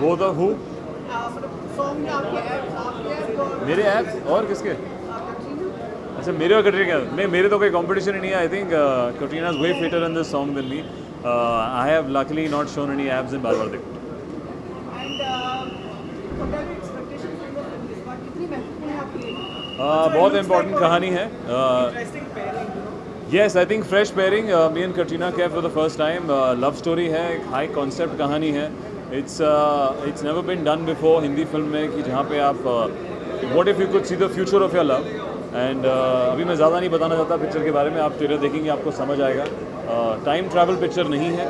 Both of who? Song आपके मेरे abs और किसके? अच्छा मेरे और कटरीना मैं मेरे तो कोई कंपटीशन ही नहीं है. I think Katrina is way fitter in this song than me. I have luckily not shown any abs in Baar Baar Dekho. बहुत इम्पोर्टेंट कहानी है. Yes I think fresh pairing me and Katrina Kaif for the first time. Love story है, एक high concept कहानी है. It's never been done before Hindi film में कि जहाँ पे आप what if you could see the future of your love. And अभी मैं ज़्यादा नहीं बताना चाहता पिक्चर के बारे में. आप ट्रेलर देखेंगे आपको समझ आएगा. टाइम ट्रैवल पिक्चर नहीं है.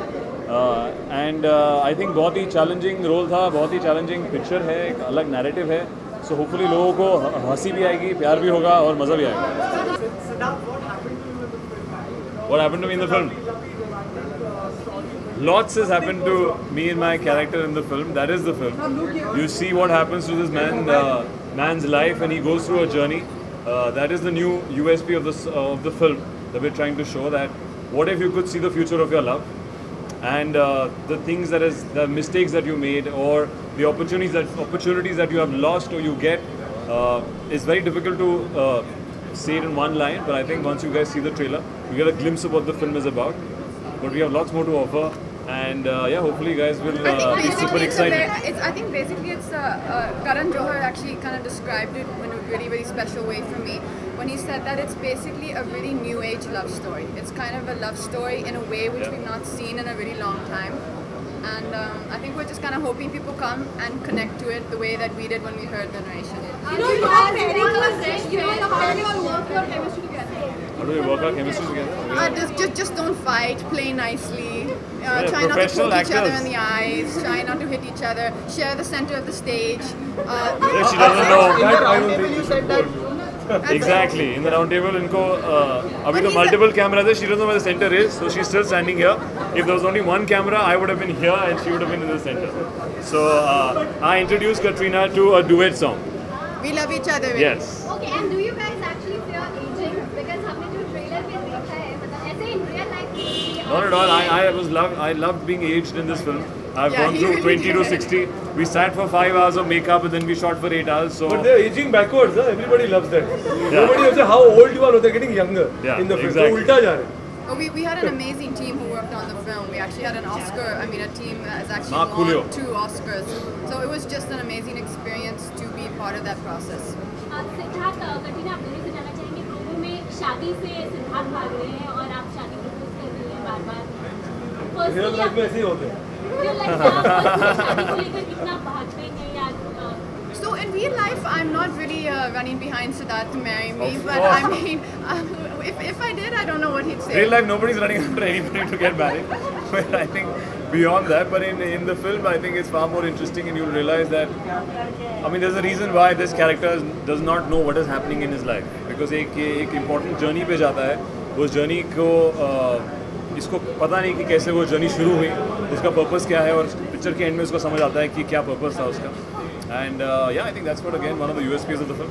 एंड आई थिंक बहुत ही चैलेंजिंग रोल था, बहुत ही चैलेंजिंग पिक्चर है, एक अलग नैरेटिव है. सो होपफुली लोगों को हंसी भी आएगी, प्यार भी होगा और मज़ा भी आएगा. What happened to me in the film? Lots has happened to me and my character in the film. That is the film. You see what happens to this man's life, and he goes through a journey. That is the new USP of the film that we're trying to show. That what if you could see the future of your love, and the mistakes that you made, or the opportunities that you have lost or you get, is very difficult to say it in one line. But I think once you guys see the trailer, you get a glimpse of what the film is about. But we have lots more to offer, and yeah, hopefully you guys will be super excited. I think basically it's Karan Johar actually kind of described it in a really, really special way for me when he said that it's basically a really new age love story. It's kind of a love story in a way which we've not seen in a really long time. And I think we're just kind of hoping people come and connect to it the way that we did when we heard the narration. How do we work our chemistry together? Just don't fight. Play nicely. Try not to poke each other in the eyes. Try not to hit each other. Share the center of the stage. If she doesn't know. Exactly. In the round table, inko abhi to multiple cameras hai. She doesn't know where the center is, so she's still standing here. If there was only one camera, I would have been here and she would have been in the center. So I introduced Katrina to a duet song. We love each other. Yes. Okay. And do you guys actually fear aging? Because हमने जो trailer में देखा है, मतलब ऐसे in real life में. Not at all. I loved being aged in this film. I've gone through really 20 to 60. We sat for 5 hours of makeup and then we shot for 8 hours. So. But they're aging backwards. Huh? Everybody loves that. Yeah. Nobody knows how old you are. They're getting younger in the film. Exactly. So, उल्टा जा रहे. Oh, we had an amazing team who worked on the film. We actually had an Oscar. I mean, a team has actually won 2 Oscars. So it was just an amazing experience to be part of that process. Siddharth, Katrina, आप दिल्ली से जाना चाहेंगे लोगों में शादी से सिद्धार्थ भाग रहे हैं और आप शादी को पुश कर रहे हैं बार-बार. रियल लाइफ में ऐसे ही होते हैं. रियल लाइफ में शादी को लेकर कितना भागते हैं यार. So in real life, I'm not really running behind Siddharth to marry me, but I mean, if I did, I don't know what he'd say. Real life, nobody's running after anybody to get married. But I think beyond that, but in the film, I think it's far more interesting, and you'll realize that. I mean, there's a reason why this character does not know what is happening in his life, because एक important journey पे जाता है. वो journey को इसको पता नहीं कि कैसे वो journey शुरू हुई, उसका purpose क्या है, और picture के end में उसको समझ आता है कि क्या purpose था उसका. And yeah, I think that's what again one of the USPs of the film.